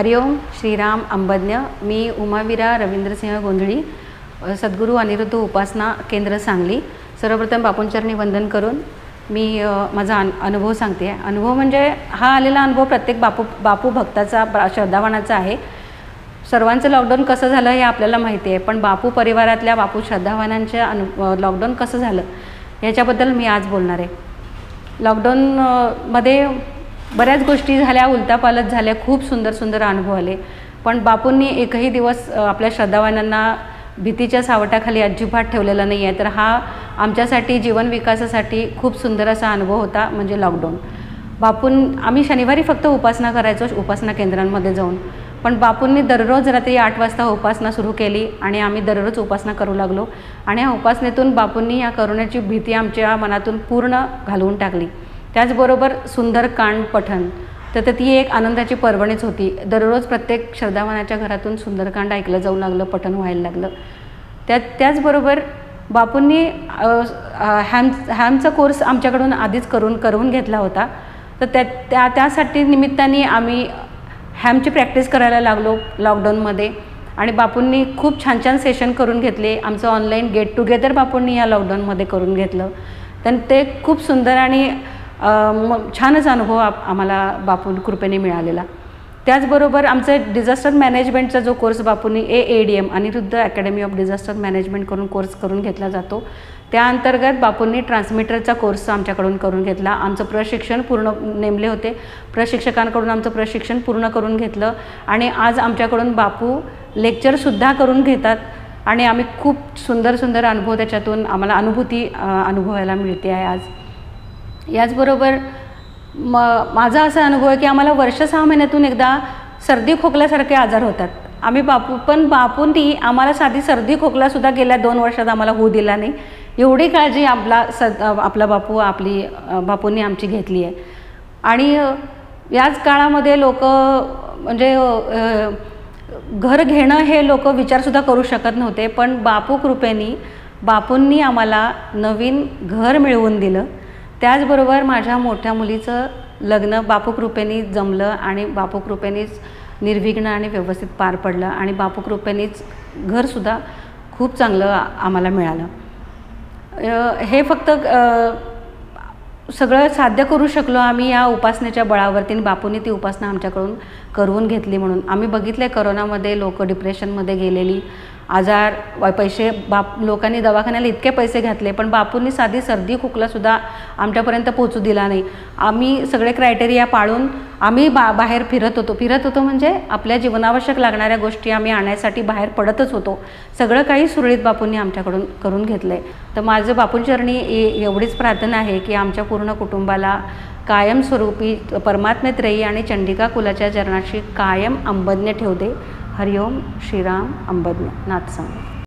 हरिओम श्रीराम अंबज्ञ. मी उमावीरा रवींद्रसिंह गोंधळी, सद्गुरू अनिरुद्ध उपासना केंद्र सांगली. सर्वप्रथम बापूंचरणी वंदन करून मी माझा अनुभव सांगते. अनुभव म्हणजे हा आलेला अनुभव प्रत्येक बापू भक्ताचा, श्रद्धावानाचा आहे. सर्वांचं लॉकडाऊन कसं झालं हे आपल्याला माहिती आहे, पण बापू परिवारातल्या, बापू श्रद्धावानांच्या लॉकडाऊन कसं झालं याच्याबद्दल मी आज बोलणार आहे. लॉकडाऊनमध्ये बऱ्याच गोष्टी झाल्या, उलटापालट झाल्या, खूप सुंदर सुंदर अनुभव आले, पण बापूंनी एकही दिवस आपल्या श्रद्धावानांना भीतीच्या सावटाखाली अजिबात ठेवलेला नाही आहे. तर हा आमच्यासाठी जीवन विकासासाठी खूप सुंदर असा अनुभव होता, म्हणजे लॉकडाऊन. आम्ही शनिवारी फक्त उपासना करायचो उपासना केंद्रांमध्ये जाऊन, पण बापूंनी दररोज रात्री 8 वाजता उपासना सुरू केली आणि आम्ही दररोज उपासना करू लागलो. आणि या उपासनेतून बापूंनी या करोनाची भीती आमच्या मनातून पूर्ण घालवून टाकली. त्याचबरोबर सुंदरकांड पठण, तर ती एक आनंदाची पर्वणीच होती. दररोज प्रत्येक श्रद्धावानाच्या घरातून सुंदरकांड ऐकलं जाऊ लागलं, पठण व्हायला लागलं. त्याचबरोबर बापूंनी हॅमचा कोर्स आमच्याकडून आधीच करून घेतला होता, तर त्यासाठी निमित्ताने आम्ही हॅमची प्रॅक्टिस करायला लागलो लॉकडाऊनमध्ये. आणि बापूंनी खूप छान छान सेशन करून घेतले. आमचं ऑनलाईन गेट टुगेदर बापूंनी या लॉकडाऊनमध्ये करून घेतलं, तर ते खूप सुंदर आणि छानच अनुभव आम्हाला बापूं कृपेने मिळालेला. त्याचबरोबर आमचं डिझास्टर मॅनेजमेंटचा जो कोर्स बापूंनी AADM Aniruddha academy of disaster management करून कोर्स करून घेतला जातो, त्या अंतर्गत बापूंनी ट्रान्समीटरचा कोर्स आमच्याकडून करून घेतला. आमचं प्रशिक्षण पूर्ण नेमले होते, प्रशिक्षकांकडून आमचं प्रशिक्षण पूर्ण करून घेतलं आणि आज आमच्याकडून बापू लेक्चरसुद्धा करून घेतात. आणि आम्ही खूप सुंदर सुंदर अनुभव त्याच्यातून आम्हाला अनुभवायला मिळते आहे आज. याचबरोबर माझा असा अनुभव आहे की आम्हाला वर्ष 6 महिन्यातून एकदा सर्दी खोकल्यासारखे आजार होतात. बापूंनी आम्हाला साधी सर्दी खोकलासुद्धा गेल्या 2 वर्षात आम्हाला होऊ दिला नाही. एवढी काळजी बापूंनी आमची घेतली आहे. आणि याच काळामध्ये लोक म्हणजे घर घेणं हे लोक विचारसुद्धा करू शकत नव्हते, पण बापूंनी आम्हाला नवीन घर मिळवून दिलं. त्याचबरोबर माझ्या मोठ्या मुलीचं लग्न बापूकृपेने जमलं आणि बापूकृपेनेच निर्विघ्न आणि व्यवस्थित पार पडलं आणि बापूकृपेनेच घरसुद्धा खूप चांगलं आम्हाला मिळालं. हे फक्त सगळं साध्य करू शकलो आम्ही या उपासनेच्या बळावरती. बापूंनी ती उपासना आमच्याकडून करून घेतली म्हणून आम्ही बघितलं आहे करोनामध्ये लोक डिप्रेशनमध्ये गेलेली, आजार, पैसे, लोकांनी दवाखान्याला इतके पैसे घातले, पण बापूंनी साधी सर्दी खोकलासुद्धा आमच्यापर्यंत पोहोचू दिला नाही. आम्ही सगळे क्रायटेरिया पाळून आम्ही बाहेर फिरत होतो म्हणजे आपल्या जीवनावश्यक लागणाऱ्या गोष्टी आम्ही आणण्यासाठी बाहेर पडतच होतो. सगळं काही सुरळीत बापूंनी आमच्याकडून करून घेतलं आहे. तर माझं बापूंचरणी एवढीच प्रार्थना आहे की आमच्या पूर्ण कुटुंबाला कायमस्वरूपी परमात्मेत्रयी आणि चंडिका कुलाच्या चरणाशी कायम अंबज्ञ ठेवते. हरिओम श्रीराम अंबज्ञ नाथ सांग.